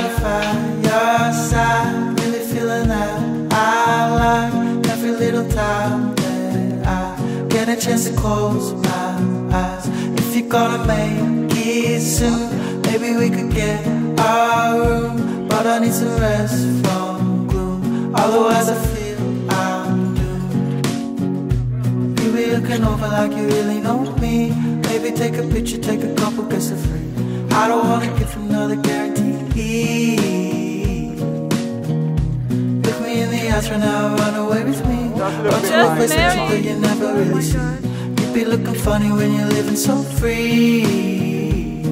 try to find your side. Really feeling that I like every little time that I get a chance to close my eyes. If you're gonna make it soon, maybe we could get our room. But I need some rest from gloom, otherwise I feel I'm doomed. You be looking over like you really know me. Maybe take a picture, take a couple, guess it's free. I don't wanna give another guarantee. Look me in the eyes right now, run away with me. Run to a place that you never really see. You be looking funny when you're living so free.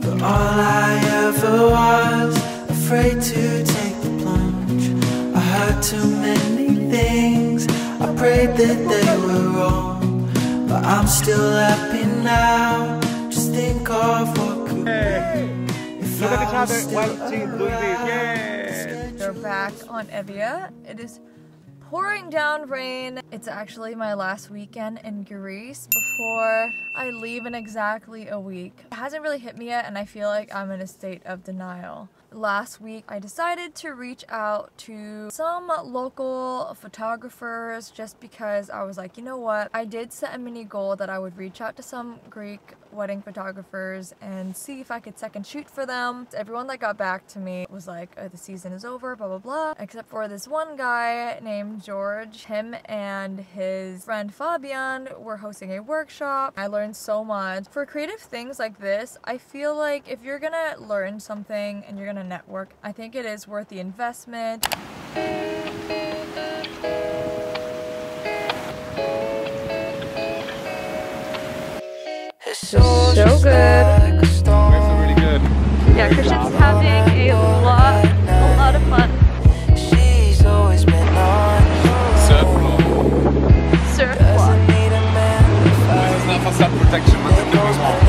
But all I ever was, afraid to take the plunge. I heard too many things, I prayed that they were wrong. But I'm still happy now. Think of what could be. If look at each other. One, two, three. Yay! We're back on Evia. It is pouring down rain. It's actually my last weekend in Greece before I leave in exactly a week. It hasn't really hit me yet, and I feel like I'm in a state of denial. Last week, I decided to reach out to some local photographers just because I was like, you know what? I did set a mini goal that I would reach out to some Greek wedding photographers and see if I could second shoot for them. Everyone that got back to me was like, oh, the season is over, blah, blah, blah. Except for this one guy named George. Him and his friend Fabian were hosting a workshop. I learned so much. For creative things like this, I feel like if you're gonna learn something and you're gonna network, I think it is worth the investment. So good. This is really good. Yeah, Christian's having a lot of fun. She's always been on surf walk. This is not for sun protection, but the nose walk.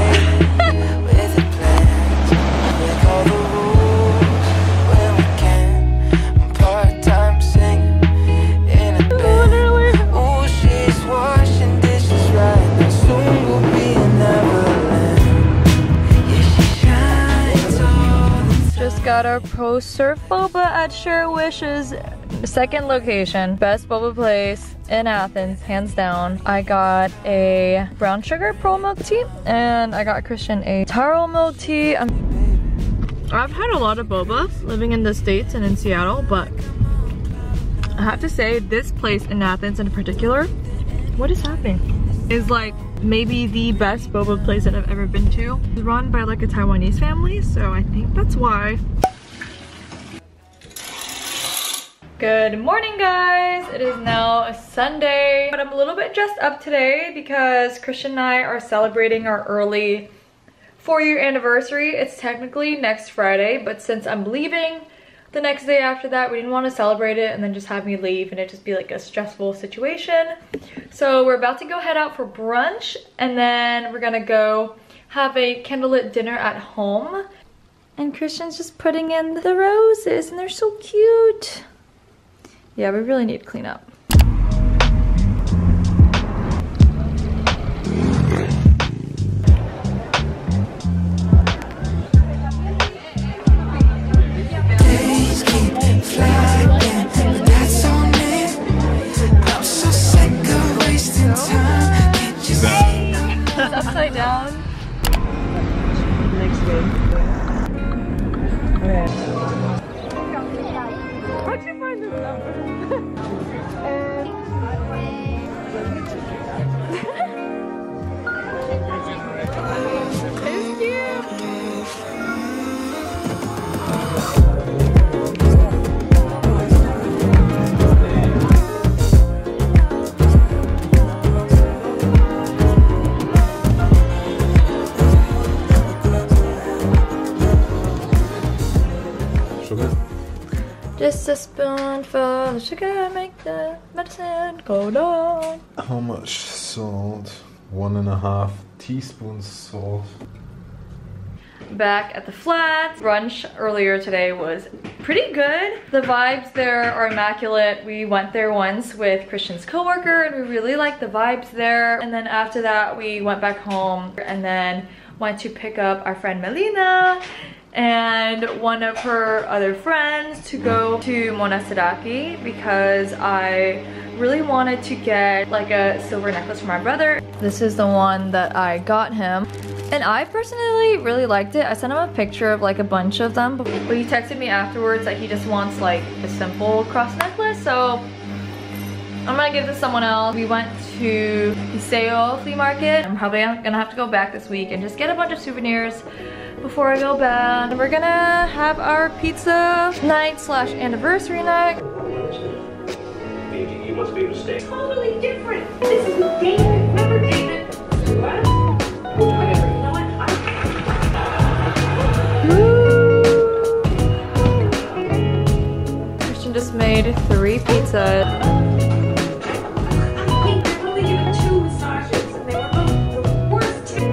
Got our pro surf boba at Sure Wishes. Second location, best boba place in Athens, hands down. I got a brown sugar pearl milk tea and I got Christian a taro milk tea. I've had a lot of boba living in the States and in Seattle, but I have to say this place in Athens in particular, what is happening? Is like maybe the best boba place that I've ever been to. It's run by like a Taiwanese family, so I think that's why. Good morning, guys. It is now a Sunday, but I'm a little bit dressed up today because Christian and I are celebrating our early 4-year anniversary. It's technically next Friday, but since I'm leaving the next day after that, we didn't want to celebrate it and then just have me leave and it just be like a stressful situation. So we're about to go head out for brunch and then we're gonna go have a candlelit dinner at home. And Christian's just putting in the roses and they're so cute. Yeah, we really need to clean up. Just a spoonful of sugar, make the medicine go down. How much salt? 1.5 teaspoons salt. Back at the flats. Brunch earlier today was pretty good. The vibes there are immaculate. We went there once with Christian's coworker and we really liked the vibes there. And then after that, we went back home and then went to pick up our friend Melina. and one of her other friends to go to Monastiraki because I really wanted to get like a silver necklace for my brother. This is the one that I got him. And I personally really liked it. I sent him a picture of like a bunch of them. But he texted me afterwards that he just wants like a simple cross necklace. So I'm gonna give this to someone else. We went to Piseo flea market. I'm probably gonna have to go back this week and just get a bunch of souvenirs before I go back. And we're gonna have our pizza night / anniversary night. You must be able to stay. Totally different. This is David. Remember David? What? Just made 3 pizzas. I think they're probably doing 2 massages and they were both the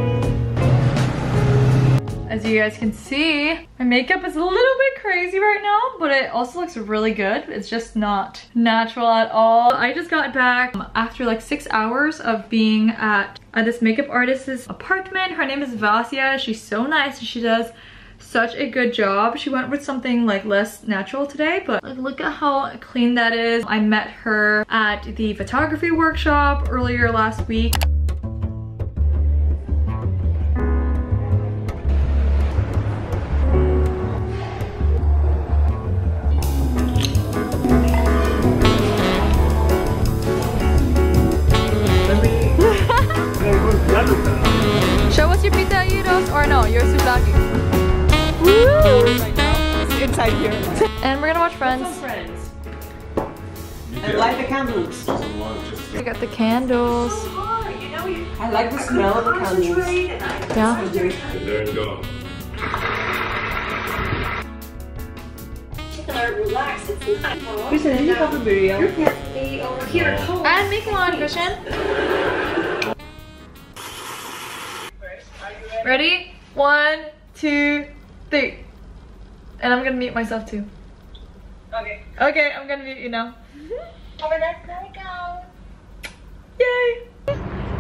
worst. As you guys can see, my makeup is a little bit crazy right now, but it also looks really good. It's just not natural at all. I just got back after like 6 hours of being at this makeup artist's apartment. Her name is Vasya. She's so nice. She does such a good job. She went with something like less natural today, but like, look at how clean that is. I met her at the photography workshop earlier last week. Show us your pizza gyros, or no, your souvlaki. Right now. It's inside here. And we're gonna watch Friends. And light the candles. We got the candles. So hard, you know, I like the smell of the candles. Yeah. There you go. Relax. It's not hard. Christian, did you have a video? You can't be over here at home. And make one, Christian. Ready? 1, 2, 3. And I'm gonna mute myself too. Okay. Okay, I'm gonna mute you now. Have a nice night, guys. Yay!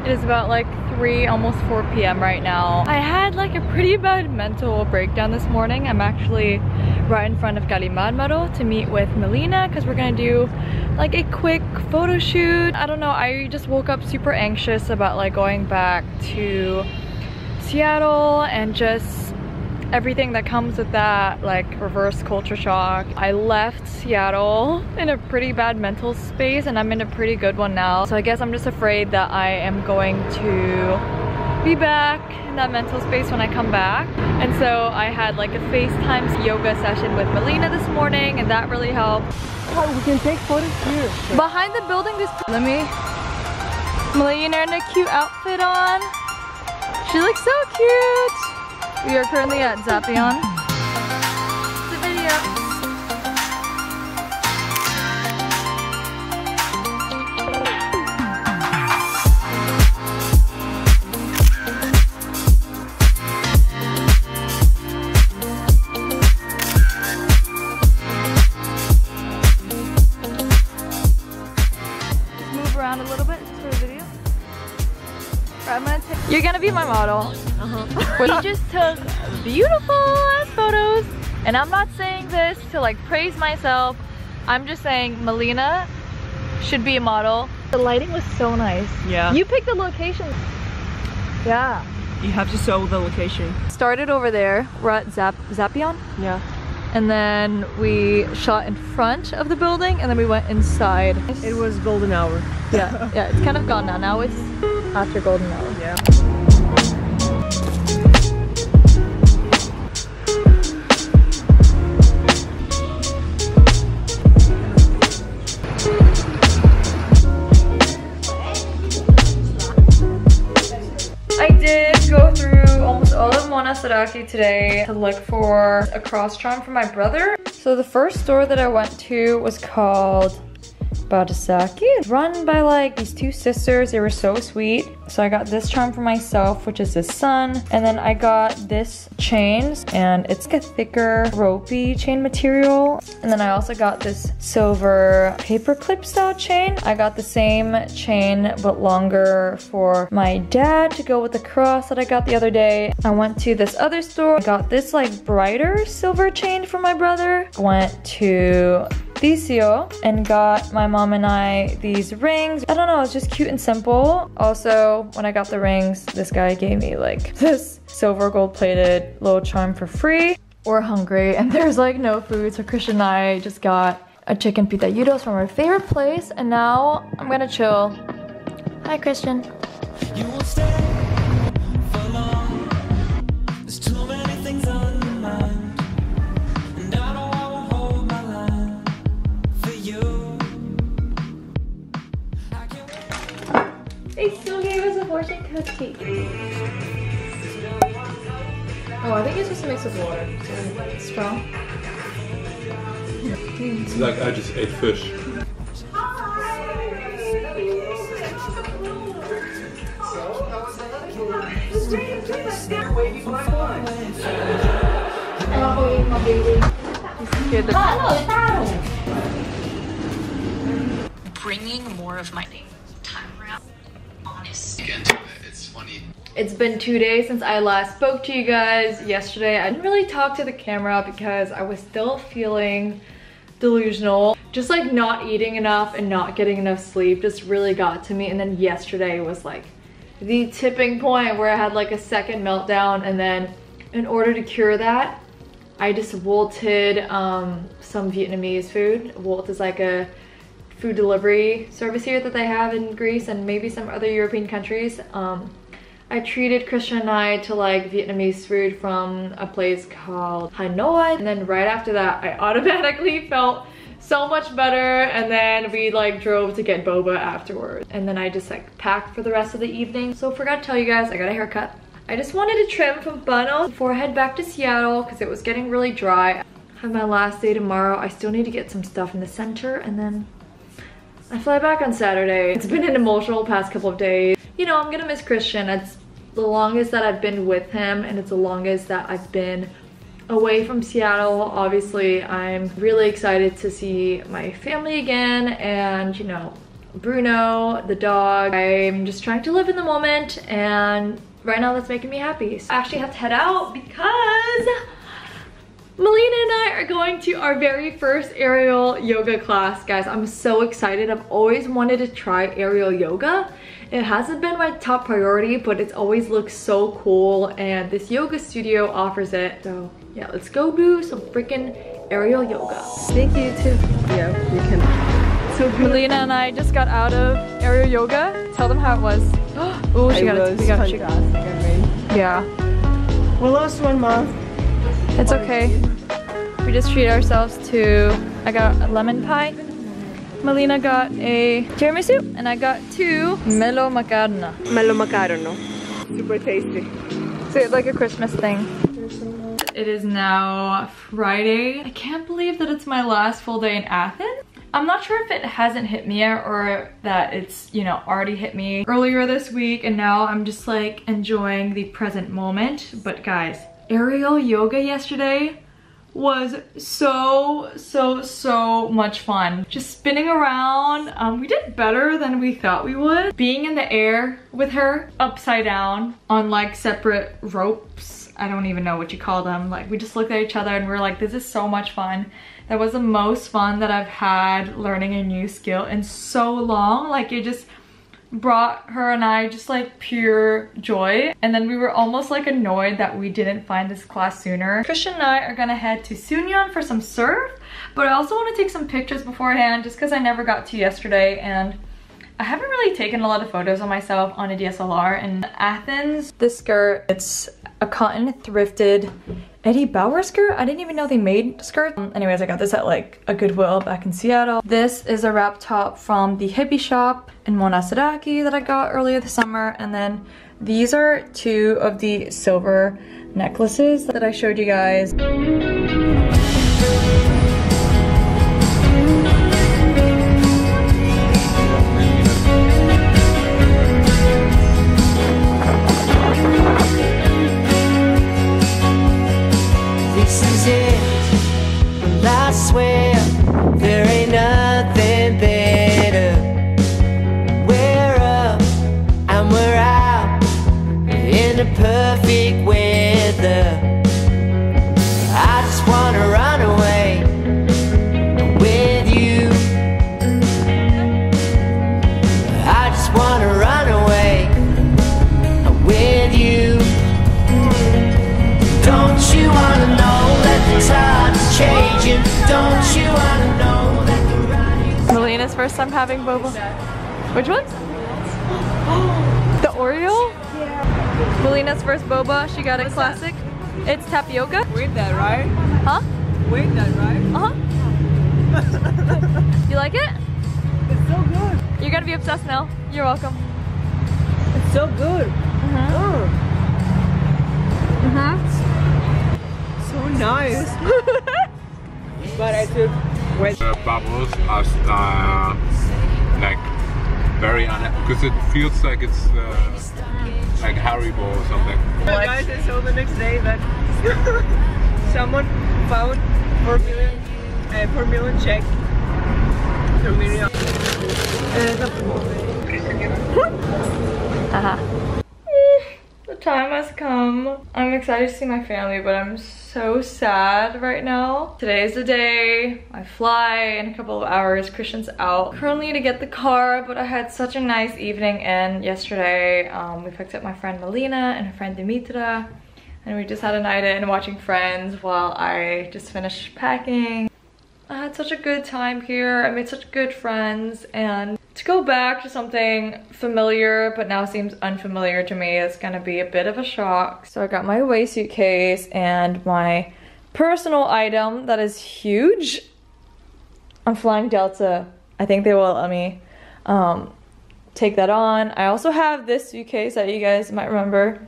It is about like 3, almost 4 p.m. right now. I had like a pretty bad mental breakdown this morning. I'm actually right in front of Kallimarmaro to meet with Melina because we're gonna do like a quick photo shoot. I don't know, I just woke up super anxious about like going back to Seattle and just everything that comes with that, like reverse culture shock. I left Seattle in a pretty bad mental space and I'm in a pretty good one now. So I guess I'm just afraid that I am going to be back in that mental space when I come back. And so I had like a FaceTime yoga session with Melina this morning and that really helped. Oh, we can take photos here. Behind the building, this Melina in a cute outfit on. She looks so cute. We are currently at Zappeion. The video. Just move around a little bit just for the video. Right, I'm gonna take. You're gonna be my model. We just took beautiful ass photos, and I'm not saying this to like praise myself. I'm just saying Melina should be a model. The lighting was so nice. Yeah. You picked the location. Yeah. You have to show the location. Started over there. We're at Zappeion. Yeah. And then we shot in front of the building, and then we went inside. It was golden hour. Yeah. Yeah. It's kind of gone now. Now it's after golden hour. Yeah. Monastiraki today to look for a cross charm for my brother. So the first store that I went to was called Badasaki. It's run by like these two sisters. They were so sweet. So I got this charm for myself, which is the sun. And then I got this chains, and it's like a thicker ropey chain material. And then I also got this silver paperclip style chain. I got the same chain but longer for my dad to go with the cross that I got the other day. I went to this other store. I got this like brighter silver chain for my brother. I went to Piseo and got my mom and I these rings. I don't know, it's just cute and simple. Also, when I got the rings, this guy gave me like this silver gold plated little charm for free. We're hungry and there's like no food, so Christian and I just got a chicken pita yudos from our favorite place, and now I'm gonna chill. Hi, Christian. You will stay. They still gave us a fortune cookie. Oh, I think it's just a mix of water. It's strong. It's like I just ate fish. Bringing more of my name. It's funny. It's been 2 days since I last spoke to you guys. Yesterday, I didn't really talk to the camera because I was still feeling delusional. Just like not eating enough and not getting enough sleep just really got to me. And then yesterday was like the tipping point where I had like a second meltdown. And then in order to cure that, I just Wolted some Vietnamese food. Wolt is like a food delivery service here that they have in Greece and maybe some other European countries. I treated Christian and I to like Vietnamese food from a place called Hanoi, and then right after that I automatically felt so much better, and then we like drove to get boba afterwards, and then I just like packed for the rest of the evening. So forgot to tell you guys, I got a haircut. I just wanted to trim from Bruno before I head back to Seattle because it was getting really dry. I have my last day tomorrow. I still need to get some stuff in the center, and then I fly back on Saturday. It's been an emotional past couple of days. You know, I'm gonna miss Christian. It's the longest that I've been with him, and it's the longest that I've been away from Seattle. Obviously, I'm really excited to see my family again and, you know, Bruno, the dog. I'm just trying to live in the moment, and right now that's making me happy. So I actually have to head out because Melina and I are going to our very first aerial yoga class. Guys, I'm so excited. I've always wanted to try aerial yoga. It hasn't been my top priority, but it's always looked so cool, and this yoga studio offers it. So yeah, let's go do some freaking aerial yoga. Thank you too. Yeah, you can. So Melina and I just got out of aerial yoga. Tell them how it was. Oh, she got it. We got it. Yeah. We lost 1 month. It's okay. We just treat ourselves to, I got a lemon pie, Melina got a tiramisu, and I got two melo macarona. Melo macarona. Super tasty. So it's like a Christmas thing. It is now Friday. I can't believe that it's my last full day in Athens. I'm not sure if it hasn't hit me yet or that it's, you know, already hit me earlier this week, and now I'm just like enjoying the present moment. But guys, aerial yoga yesterday was so much fun. Just spinning around. We did better than we thought we would. Being in the air with her upside down on like separate ropes. I don't even know what you call them. Like, we just looked at each other and we were like, this is so much fun. That was the most fun that I've had learning a new skill in so long. Like, it just brought her and I just like pure joy, and then we were almost like annoyed that we didn't find this class sooner. Christian and I are gonna head to Sunyon for some surf, but I also want to take some pictures beforehand just because I never got to yesterday, and I haven't really taken a lot of photos of myself on a DSLR in Athens. This skirt, it's a cotton thrifted Eddie Bauer skirt? I didn't even know they made skirts. Anyways, I got this at like a Goodwill back in Seattle. This is a wrap top from the hippie shop in Monastiraki that I got earlier this summer. And then these are two of the silver necklaces that I showed you guys. Melina's first time having boba. Which one? The Oreo? Yeah. Melina's first boba, she got a classic. That? It's tapioca. With that, right? Huh? With that, right? Uh-huh. You like it? It's so good. You're gonna be obsessed now. You're welcome. It's so good. Uh-huh. Oh. Uh-huh. So nice. But I took wet. The bubbles are like very because it feels like it's like Haribo or something. What? Guys, I saw the next day that someone found 4 million check. The time has come. I'm excited to see my family, but I'm so sad right now. Today's the day. I fly in a couple of hours. Christian's out currently to get the car, but I had such a nice evening. And yesterday, we picked up my friend Melina and her friend Dimitra, and we just had a night in watching Friends while I just finished packing. I had such a good time here. I made such good friends, and to go back to something familiar but now seems unfamiliar to me is gonna be a bit of a shock. So I got my away suitcase and my personal item that is huge. I'm flying Delta. I think they will let me take that on. I also have this suitcase that you guys might remember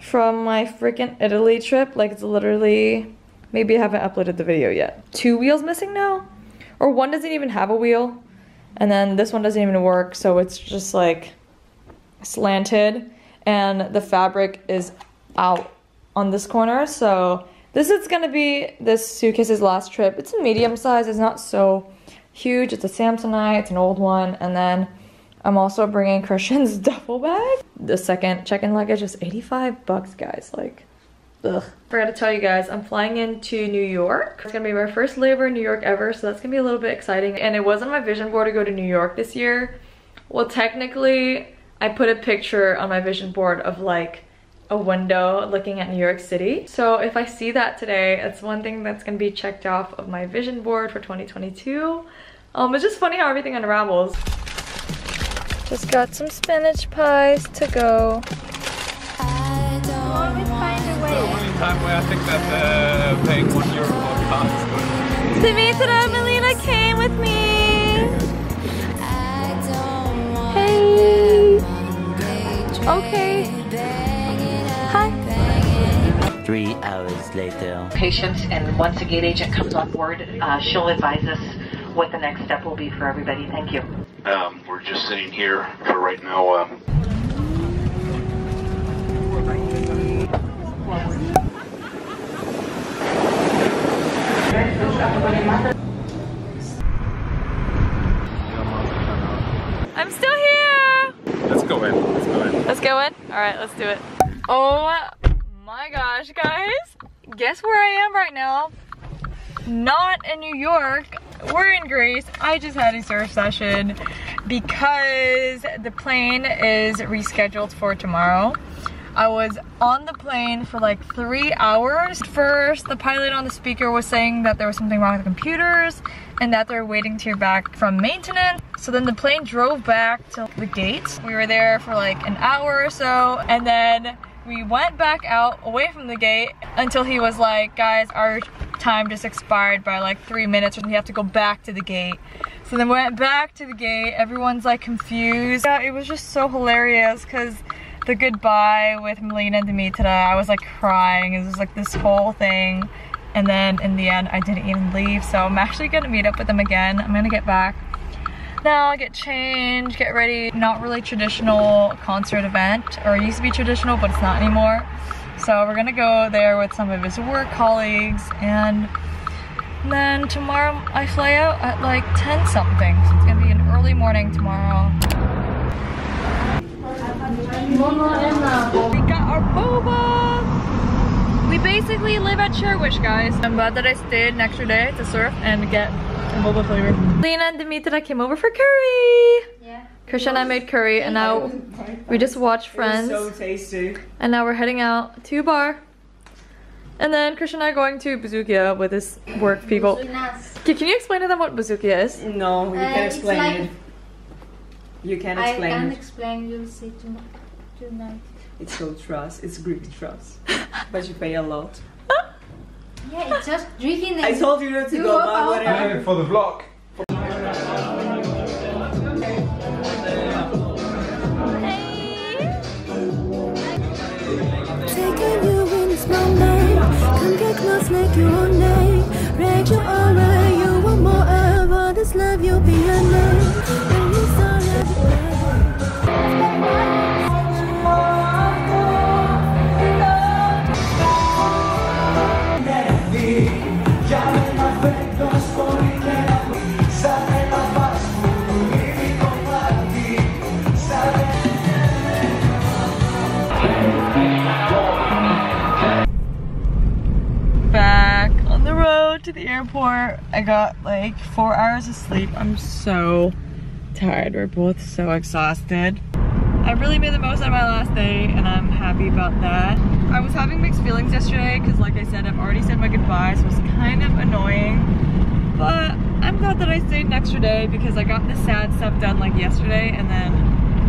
from my freaking Italy trip. Like, it's literally... Maybe I haven't uploaded the video yet. 2 wheels missing now? Or one doesn't even have a wheel. And then this one doesn't even work, so it's just like slanted. And the fabric is out on this corner. So this is gonna be this suitcase's last trip. It's a medium size, it's not so huge. It's a Samsonite, it's an old one. And then I'm also bringing Christian's duffel bag. The second check-in luggage is $85, guys. Like, ugh. Forgot to tell you guys, I'm flying into New York. It's gonna be my first layover in New York ever, so that's gonna be a little bit exciting. And it wasn't my vision board to go to New York this year. Well, technically, I put a picture on my vision board of like a window looking at New York City. So if I see that today, it's one thing that's gonna be checked off of my vision board for 2022. It's just funny how everything unravels. Just got some spinach pies to go. Time where I think that paying €1 for cars is good. Dimitra, Melina came with me. Hey. Okay. Hi. 3 hours later. Patience, and once a gate agent comes on board, she'll advise us what the next step will be for everybody. Thank you. We're just sitting here for right now. I'm still here! Let's go in, let's go in. Let's go in? Alright, let's do it. Oh my gosh, guys! Guess where I am right now? Not in New York, we're in Greece. I just had a surf session because the plane is rescheduled for tomorrow. I was on the plane for like 3 hours. First, the pilot on the speaker was saying that there was something wrong with the computers and that they're waiting to hear back from maintenance. So then the plane drove back to the gate. We were there for like an hour or so, and then we went back out away from the gate until he was like, guys, our time just expired by like 3 minutes and we have to go back to the gate. So then we went back to the gate. Everyone's like confused. Yeah, it was just so hilarious because the goodbye with Melina and Dimitra, I was like crying. It was like this whole thing. And then in the end, I didn't even leave. So I'm actually gonna meet up with them again. I'm gonna get back now, get changed, get ready. Not really traditional concert event, or it used to be traditional, but it's not anymore. So we're gonna go there with some of his work colleagues. And then tomorrow I fly out at like 10 something. So it's gonna be an early morning tomorrow. We got our boba! We basically live at Sure Wish, guys. I'm glad that I stayed an extra day to surf and get a boba flavor. Melina and Dimitra came over for curry! Yeah. Christian and I made curry, and now we just watched Friends. It was so tasty. And now we're heading out to a bar And then Christian and I are going to Bazookia with his work people. Can you explain to them what Bazookia is? No, you can't explain like it. You can't explain it. I can't explain, you'll see tonight. It's called trust, it's Greek trust. But you pay a lot. Yeah, it's just drinking. I told you not to go, but whatever. For the vlog. Make you all night, read your aura. You want more of all this love, you'll be a to the airport. I got like 4 hours of sleep. I'm so tired. We're both so exhausted. I really made the most out of my last day and I'm happy about that. I was having mixed feelings yesterday because like I said, I've already said my goodbyes, so it's kind of annoying. But I'm glad that I stayed an extra day because I got the sad stuff done like yesterday, and then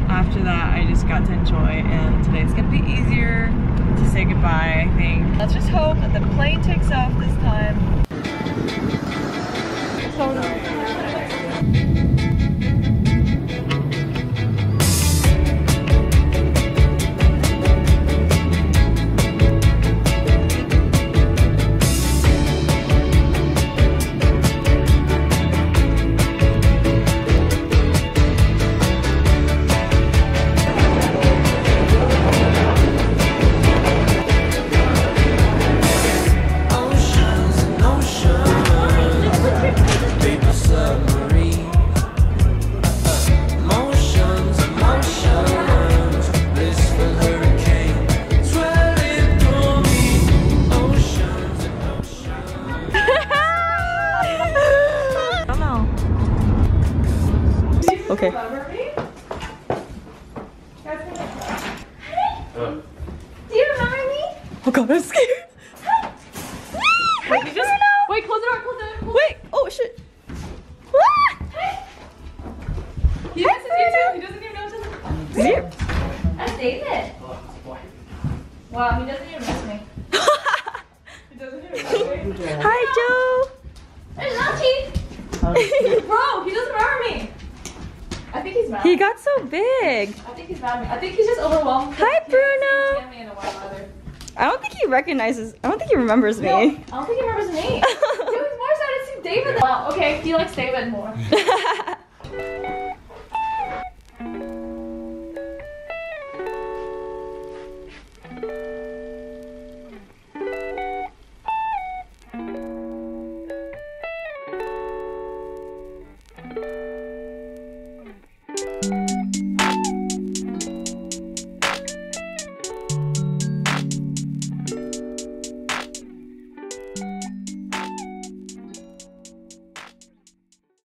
after that I just got to enjoy, and today's gonna be easier to say goodbye, I think. Let's just hope that the plane takes off this time. So okay. Honey? Do you remember me? Oh god, I'm scared. Hi. Hi, Bruno. Just, wait, close the door, close the door. Close wait, the door. Oh shit. Hi. He misses you too. He doesn't even know it's here. That's David. Wow, he doesn't even miss me. He doesn't even miss me. Hi, Joe. There's Lucky. Bro, he doesn't remember me. I think he's mad. He got so big. I think he's mad at me. I think he's just overwhelmed. Hi, Bruno. Me in a while either. I don't think he recognizes. I don't think he remembers me. No, I don't think he remembers me. He was more excited to see David. Wow. Okay. He likes David more.